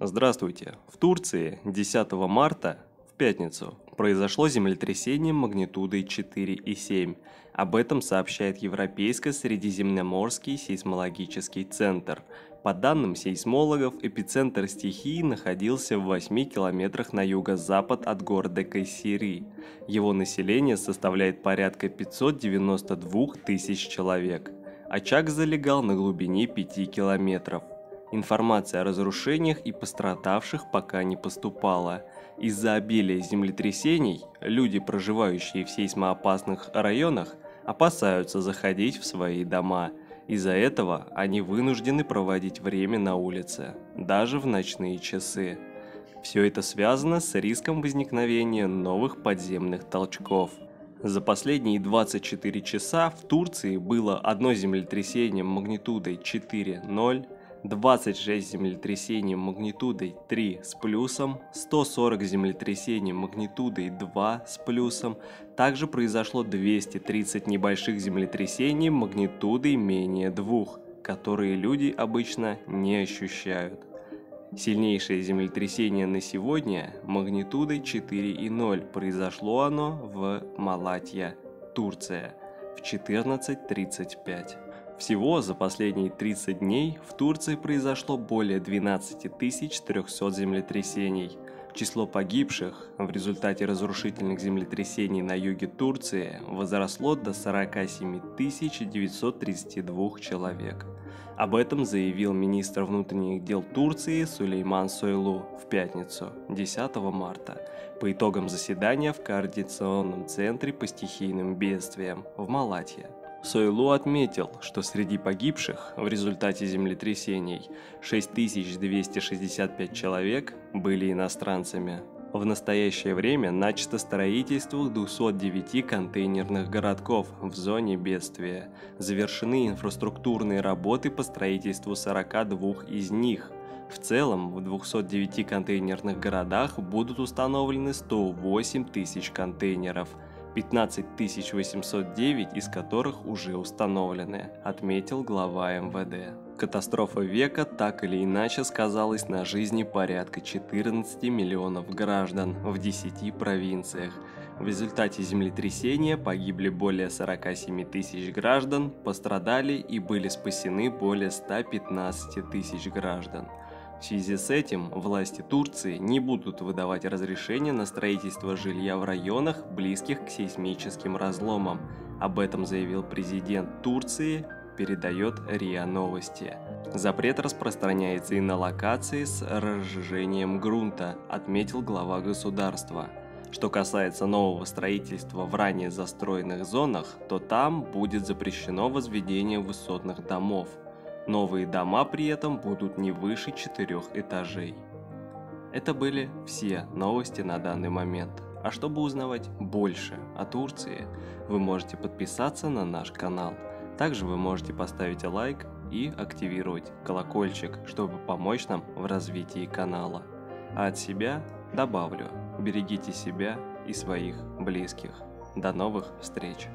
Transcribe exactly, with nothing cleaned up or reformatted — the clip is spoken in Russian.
Здравствуйте! В Турции десятого марта, в пятницу, произошло землетрясение магнитудой четыре и семь. Об этом сообщает Европейско-Средиземноморский сейсмологический центр. По данным сейсмологов, эпицентр стихии находился в восьми километрах на юго-запад от города Кайсери. Его население составляет порядка пятисот девяноста двух тысяч человек. Очаг залегал на глубине пяти километров. Информация о разрушениях и пострадавших пока не поступала. Из-за обилия землетрясений люди, проживающие в сейсмоопасных районах, опасаются заходить в свои дома. Из-за этого они вынуждены проводить время на улице, даже в ночные часы. Все это связано с риском возникновения новых подземных толчков. За последние двадцать четыре часа в Турции было одно землетрясение магнитудой четыре ноль, двадцать шесть землетрясений магнитудой три с плюсом, сто сорок землетрясений магнитудой два с плюсом, также произошло двести тридцать небольших землетрясений магнитудой менее двух, которые люди обычно не ощущают. Сильнейшее землетрясение на сегодня магнитудой четыре и ноль, произошло оно в Малатья, Турция, в четырнадцать тридцать пять. Всего за последние тридцать дней в Турции произошло более двенадцати тысяч трёхсот землетрясений. Число погибших в результате разрушительных землетрясений на юге Турции возросло до сорока семи тысяч девятисот тридцати двух человек. Об этом заявил министр внутренних дел Турции Сулейман Сойлу в пятницу, десятого марта, по итогам заседания в координационном центре по стихийным бедствиям в Малатье. Сойлу отметил, что среди погибших в результате землетрясений шесть тысяч двести шестьдесят пять человек были иностранцами. В настоящее время начато строительство двухсот девяти контейнерных городков в зоне бедствия. Завершены инфраструктурные работы по строительству сорока двух из них. В целом в двухсот девяти контейнерных городах будут установлены сто восемь тысяч контейнеров, пятнадцать тысяч восемьсот девять из которых уже установлены, отметил глава МВД. Катастрофа века так или иначе сказалась на жизни порядка четырнадцати миллионов граждан в десяти провинциях. В результате землетрясения погибли более сорока семи тысяч граждан, пострадали и были спасены более ста пятнадцати тысяч граждан. В связи с этим власти Турции не будут выдавать разрешения на строительство жилья в районах, близких к сейсмическим разломам. Об этом заявил президент Турции, передает РИА Новости. Запрет распространяется и на локации с разжижением грунта, отметил глава государства. Что касается нового строительства в ранее застроенных зонах, то там будет запрещено возведение высотных домов. Новые дома при этом будут не выше четырех этажей. Это были все новости на данный момент. А чтобы узнавать больше о Турции, вы можете подписаться на наш канал. Также вы можете поставить лайк и активировать колокольчик, чтобы помочь нам в развитии канала. А от себя добавлю: берегите себя и своих близких. До новых встреч!